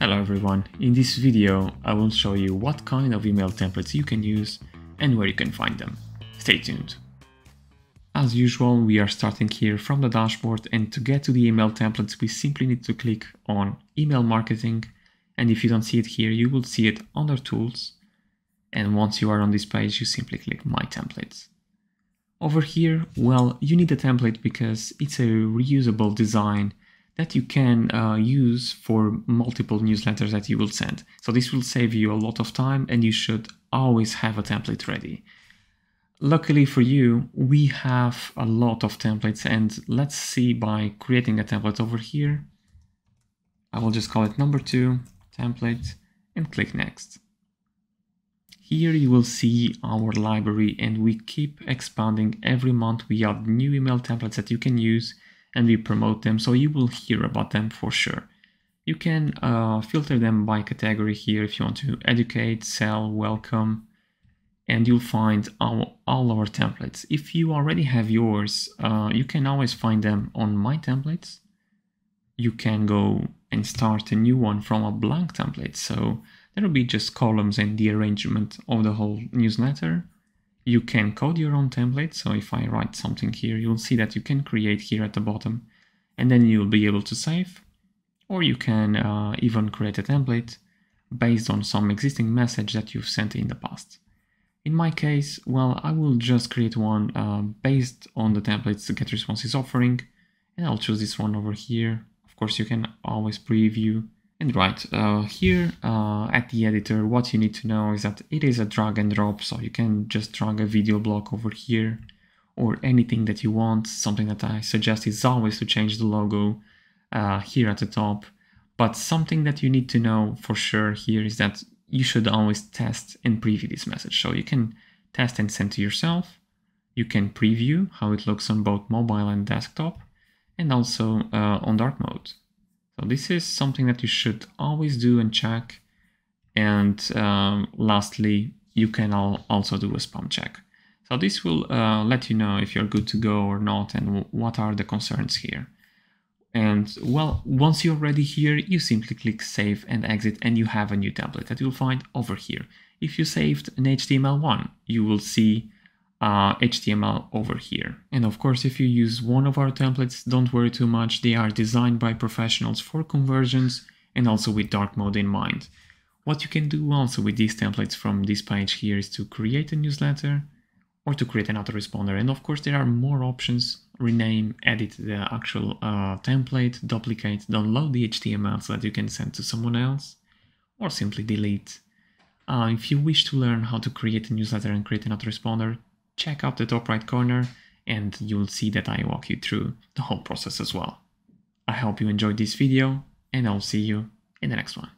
Hello everyone, in this video I will show you what kind of email templates you can use and where you can find them. Stay tuned! As usual, we are starting here from the dashboard, and to get to the email templates we simply need to click on Email Marketing, and if you don't see it here you will see it under Tools, and once you are on this page you simply click My Templates. Over here, well, you need a template because it's a reusable design that you can use for multiple newsletters that you will send. So this will save you a lot of time, and you should always have a template ready. Luckily for you, we have a lot of templates, and let's see by creating a template over here. I will just call it number 2, template, and click next. Here you will see our library, and we keep expanding every month. We add new email templates that you can use, and we promote them, so you will hear about them for sure. You can filter them by category here if you want to: educate, sell, welcome, and you'll find all our templates. If you already have yours, you can always find them on My Templates. You can go and start a new one from a blank template, so there will be just columns and the arrangement of the whole newsletter. You can code your own template, so if I write something here, you'll see that you can create here at the bottom, and then you'll be able to save, or you can even create a template based on some existing message that you've sent in the past. In my case, well, I will just create one based on the templates the GetResponse is offering, and I'll choose this one over here. Of course, you can always preview and write here at the editor. What you need to know is that it is a drag and drop, so you can just drag a video block over here or anything that you want. Something that I suggest is always to change the logo here at the top, but something that you need to know for sure here is that you should always test and preview this message. So you can test and send to yourself, you can preview how it looks on both mobile and desktop, and also on dark mode. So this is something that you should always do and check. And lastly, you can also do a spam check. So this will let you know if you're good to go or not, and what are the concerns here. And well, once you're ready here, you simply click save and exit, and you have a new template that you'll find over here. If you saved an HTML one, you will see HTML over here. And of course, if you use one of our templates, don't worry too much. They are designed by professionals for conversions and also with dark mode in mind. What you can do also with these templates from this page here is to create a newsletter or to create an autoresponder. And of course, there are more options: rename, edit the actual template, duplicate, download the HTML so that you can send to someone else, or simply delete. If you wish to learn how to create a newsletter and create an autoresponder, check out the top right corner and you'll see that I walk you through the whole process as well. I hope you enjoyed this video, and I'll see you in the next one.